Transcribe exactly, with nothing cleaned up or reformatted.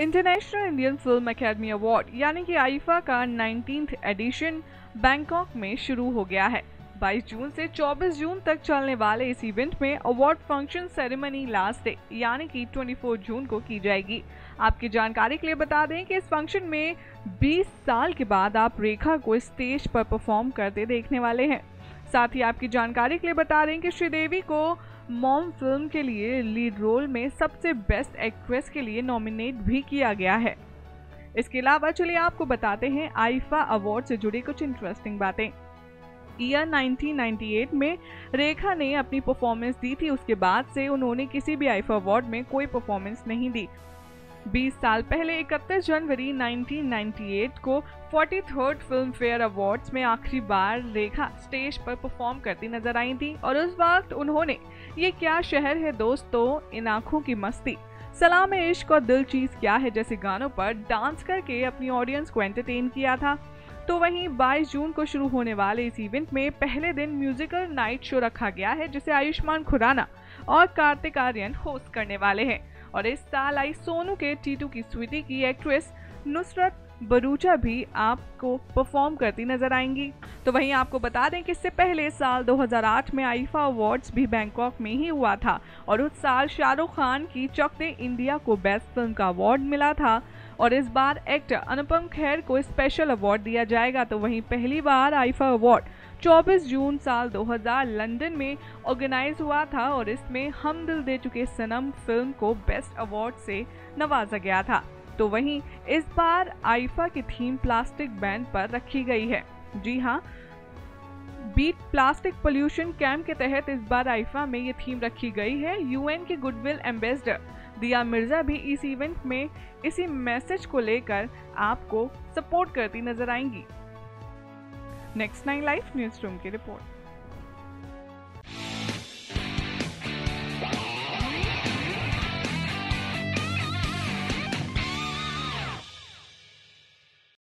International Indian film academy award यानी कि IIFA का नाइनटीन्थ एडिशन बैंकॉक में शुरू हो गया है। बाईस जून से चौबीस जून तक चलने वाले इस इवेंट में award function ceremony last day यानी कि चौबीस जून को की जाएगी। आपकी जानकारी के लिए बता दें कि इस फंक्शन में बीस साल के बाद आप रेखा को स्टेज पर परफॉर्म करते देखने वाले हैं। साथ ही आपकी जानकारी के लिए बता दें कि श्रीदेवी को मॉम फिल्म के लिए लीड रोल में सबसे बेस्ट एक्ट्रेस के लिए नॉमिनेट भी किया गया है। इसके अलावा चलिए आपको बताते हैं आईफा अवार्ड से जुड़ी कुछ इंटरेस्टिंग बातें। ईयर नाइनटीन नाइंटी एट में रेखा ने अपनी परफॉर्मेंस दी थी, उसके बाद से उन्होंने किसी भी आईफा अवार्ड में कोई परफॉर्मेंस नहीं दी। बीस साल पहले इकतीस जनवरी नाइनटीन नाइंटी एट को तैंतालीसवें फिल्म फेयर अवार्ड्स में आखिरी बार रेखा स्टेज पर परफॉर्म करती नजर आई थी और उस वक्त उन्होंने ये क्या शहर है दोस्तों, इन आँखों की मस्ती, सलाम ए इश्क और दिल चीज़ क्या है जैसे गानों पर डांस करके अपनी ऑडियंस को एंटरटेन किया था। तो वहीं बाईस जून को शुरू होने वाले इस इवेंट में पहले दिन म्यूजिकल नाइट शो रखा गया है जिसे आयुष्मान खुराना और कार्तिक आर्यन होस्ट करने वाले हैं और इस साल आई सोनू के टीटू की स्वीटी की एक्ट्रेस नुसरत बरूचा भी आपको परफॉर्म करती नजर आएंगी। तो वहीं आपको बता दें कि इससे पहले साल दो हज़ार आठ में आईफा अवार्ड्स भी बैंकॉक में ही हुआ था और उस साल शाहरुख खान की चक दे इंडिया को बेस्ट फिल्म का अवार्ड मिला था और इस बार एक्टर अनुपम खैर को स्पेशल अवार्ड दिया जाएगा। तो वहीं पहली बार आईफा अवार्ड चौबीस जून साल दो हज़ार लंदन में ऑर्गेनाइज हुआ था और इसमें हम दिल दे चुके सनम फिल्म को बेस्ट अवार्ड से नवाजा गया था। तो वहीं इस बार आईफा की थीम प्लास्टिक बैन पर रखी गई है। जी हाँ, बीट प्लास्टिक पोल्यूशन कैंप के तहत इस बार आईफा में ये थीम रखी गई है। यूएन के गुडविल एम्बेसडर दिया मिर्जा भी इस इवेंट में इसी मैसेज को लेकर आपको सपोर्ट करती नजर आएंगी। Next nine live news room की रिपोर्ट।